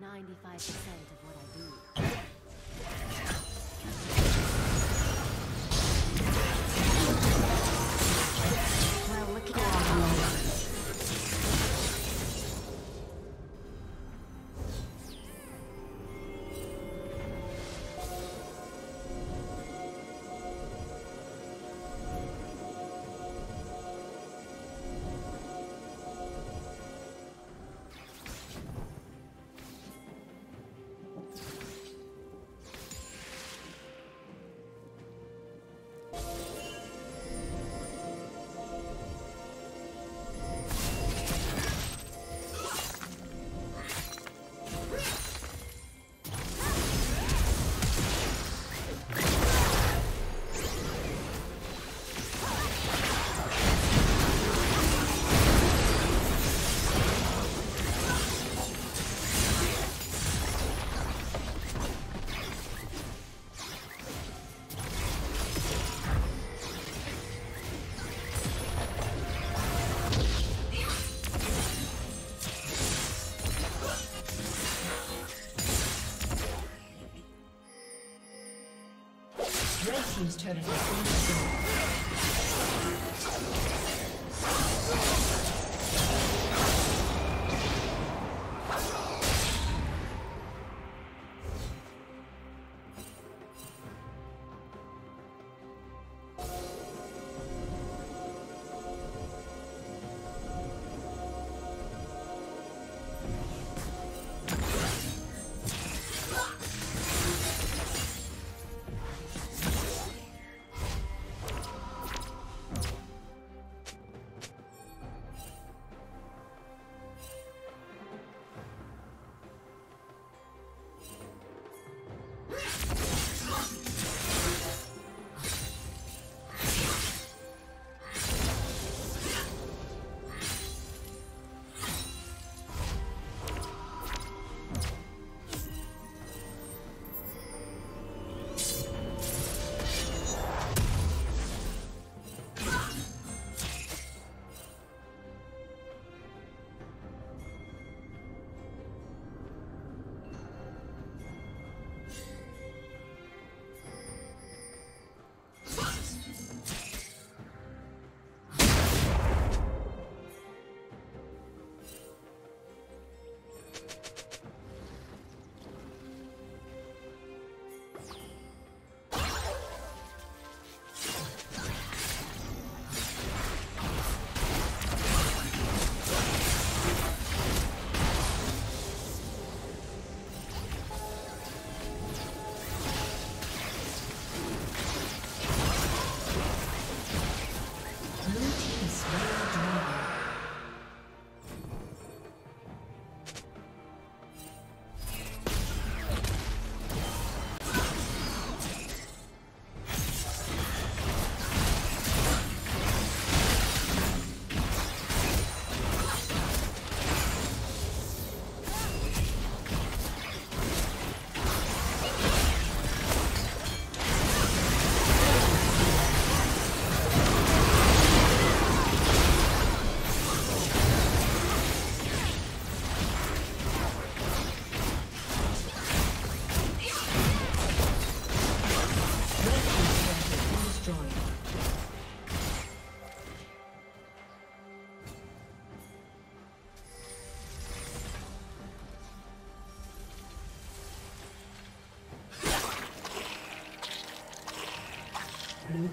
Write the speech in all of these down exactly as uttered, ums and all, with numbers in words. ninety-five percent of what I do. Well, look at all the moments. turret has been destroyed. Blue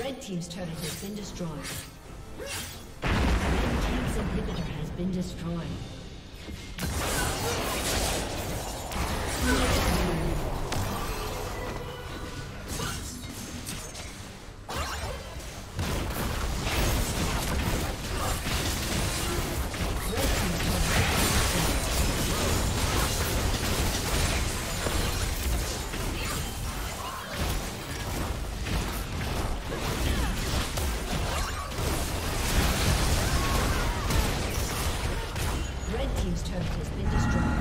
Red Team's turret has been destroyed. Red Team's inhibitor has been destroyed. Red Team's turret has been destroyed.